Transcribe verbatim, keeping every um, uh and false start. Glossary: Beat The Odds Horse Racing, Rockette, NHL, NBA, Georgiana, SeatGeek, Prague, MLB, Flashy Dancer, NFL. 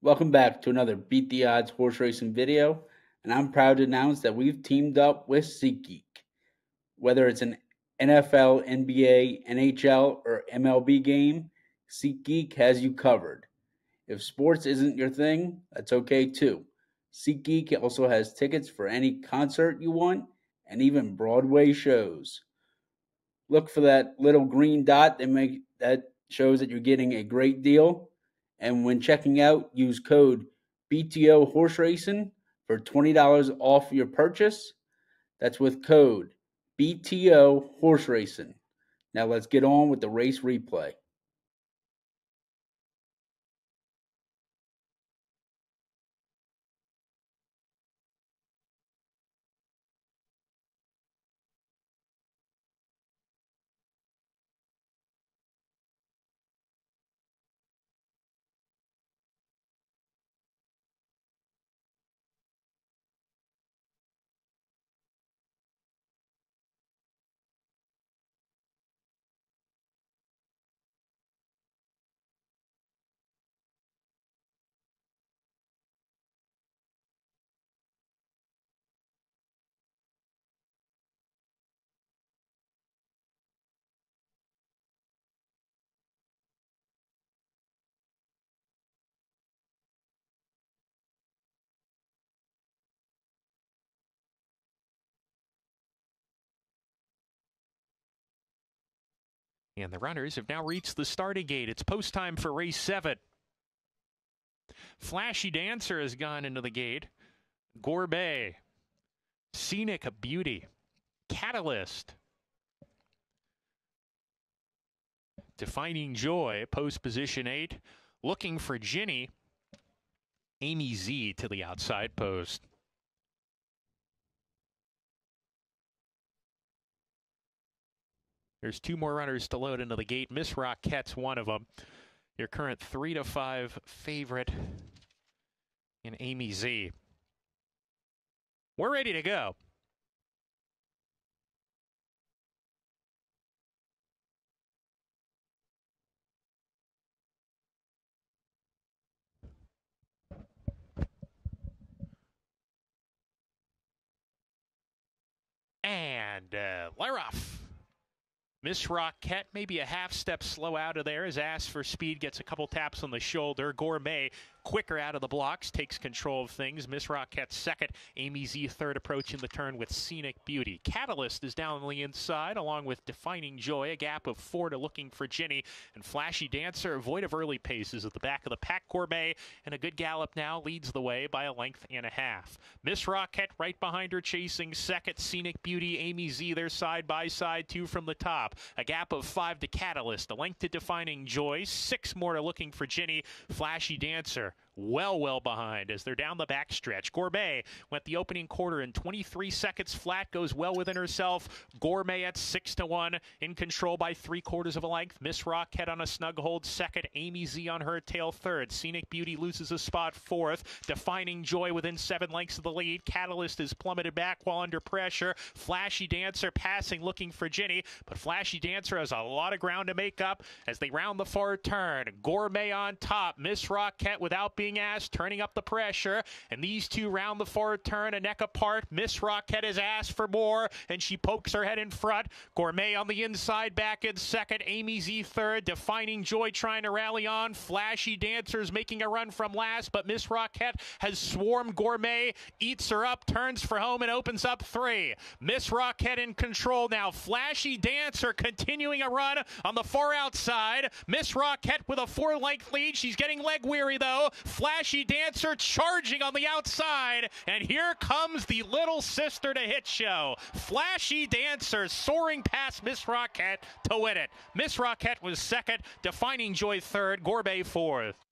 Welcome back to another Beat the Odds Horse Racing video, and I'm proud to announce that we've teamed up with SeatGeek. Whether it's an N F L, N B A, N H L, or M L B game, SeatGeek has you covered. If sports isn't your thing, that's okay too. SeatGeek also has tickets for any concert you want and even Broadway shows. Look for that little green dot that, make, that shows that you're getting a great deal. And when checking out, use code B T O Horse Racing for twenty dollars off your purchase. That's with code B T O Horse Racing. Now let's get on with the race replay. And the runners have now reached the starting gate. It's post time for race seven. Flashy Dancer has gone into the gate. Gourmet. Scenic a Beauty. Catalyst. Defining Joy, post position eight. Looking for Ginny. Amy Z to the outside post. There's two more runners to load into the gate. Miss Rockette's one of them. Your current three to five favorite in Amy Z. We're ready to go. And uh, they're off. Miss Rockette, maybe a half step slow out of there as Asked for Speed gets a couple taps on the shoulder. Gourmet, quicker out of the blocks, takes control of things. Miss Rockette second, Amy Z third approaching the turn with Scenic Beauty. Catalyst is down on the inside along with Defining Joy, a gap of four to Looking for Ginny. And Flashy Dancer, void of early paces at the back of the pack. Gourmet and a good gallop now leads the way by a length and a half. Miss Rockette right behind her chasing second, Scenic Beauty, Amy Z there side by side, two from the top. A gap of five to Catalyst, a length to Defining Joy, six more to Looking for Ginny. Flashy Dancer well, well behind as they're down the backstretch. Gourmet went the opening quarter in twenty-three seconds flat, goes well within herself. Gourmet at six to one, in control by three quarters of a length. Miss Rockette on a snug hold second, Amy Z on her tail third. Scenic Beauty loses a spot fourth. Defining Joy within seven lengths of the lead. Catalyst is plummeted back while under pressure. Flashy Dancer passing Looking for Ginny, but Flashy Dancer has a lot of ground to make up as they round the far turn. Gourmet on top. Miss Rockette without being Asked, turning up the pressure, and these two round the forward turn a neck apart. Miss Rockette has asked for more, and she pokes her head in front. Gourmet on the inside, back in second. Amy Z third. Defining Joy trying to rally on. Flashy Dancer's making a run from last, but Miss Rockette has swarmed Gourmet, eats her up, turns for home, and opens up three. Miss Rockette in control now. Flashy Dancer continuing a run on the far outside. Miss Rockette with a four-length lead. She's getting leg weary though. Flashy Dancer charging on the outside, and here comes the little sister to hit show. Flashy Dancer soaring past Miss Rockette to win it. Miss Rockette was second, Defining Joy third, Gourmet fourth.